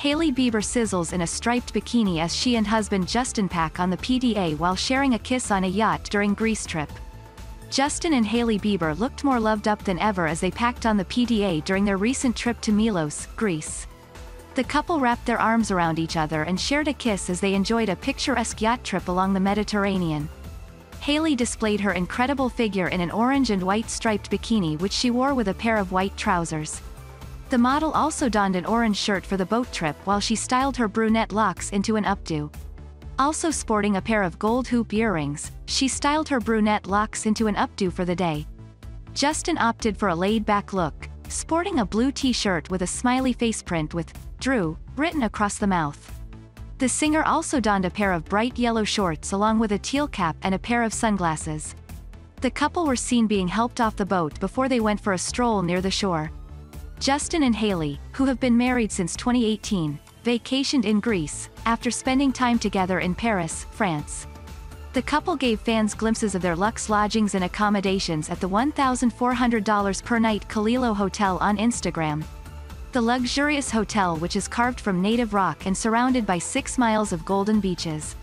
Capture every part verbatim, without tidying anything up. Hailey Bieber sizzles in a striped bikini as she and husband Justin pack on the P D A while sharing a kiss on a yacht during Greece trip. Justin and Hailey Bieber looked more loved up than ever as they packed on the P D A during their recent trip to Milos, Greece. The couple wrapped their arms around each other and shared a kiss as they enjoyed a picturesque yacht trip along the Mediterranean. Hailey displayed her incredible figure in an orange and white striped bikini which she wore with a pair of white trousers. The model also donned an orange shirt for the boat trip while she styled her brunette locks into an updo. Also sporting a pair of gold hoop earrings, she styled her brunette locks into an updo for the day. Justin opted for a laid-back look, sporting a blue t-shirt with a smiley face print with Drew written across the mouth. The singer also donned a pair of bright yellow shorts along with a teal cap and a pair of sunglasses. The couple were seen being helped off the boat before they went for a stroll near the shore. Justin and Hailey, who have been married since twenty eighteen, vacationed in Greece, after spending time together in Paris, France. The couple gave fans glimpses of their luxe lodgings and accommodations at the one thousand four hundred dollars per night Kalilo Hotel on Instagram. The luxurious hotel, which is carved from native rock and surrounded by six miles of golden beaches.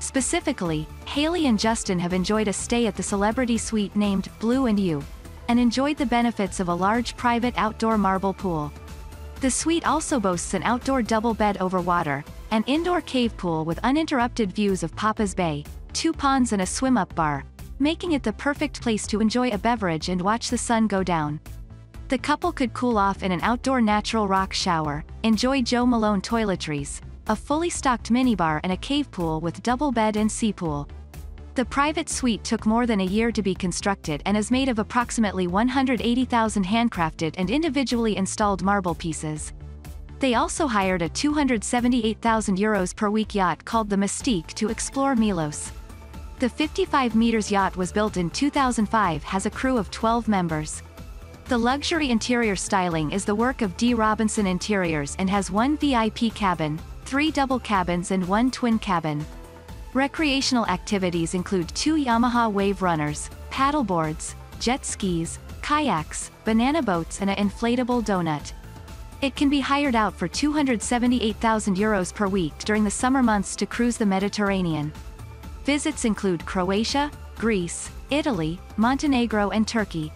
Specifically, Hailey and Justin have enjoyed a stay at the celebrity suite named Blue and You, and enjoyed the benefits of a large private outdoor marble pool. The suite also boasts an outdoor double bed over water, an indoor cave pool with uninterrupted views of Papa's Bay, two ponds and a swim-up bar, making it the perfect place to enjoy a beverage and watch the sun go down. The couple could cool off in an outdoor natural rock shower, enjoy Joe Malone toiletries, a fully stocked minibar and a cave pool with double bed and sea pool. The private suite took more than a year to be constructed and is made of approximately one hundred eighty thousand handcrafted and individually installed marble pieces. They also hired a two hundred seventy-eight thousand euros per week yacht called the Mystique to explore Milos. The fifty-five meters yacht was built in two thousand five, has a crew of twelve members. The luxury interior styling is the work of D. Robinson Interiors and has one V I P cabin, three double cabins and one twin cabin. Recreational activities include two Yamaha wave runners, paddleboards, jet skis, kayaks, banana boats and an inflatable donut. It can be hired out for two hundred seventy-eight thousand euros per week during the summer months to cruise the Mediterranean. Visits include Croatia, Greece, Italy, Montenegro and Turkey.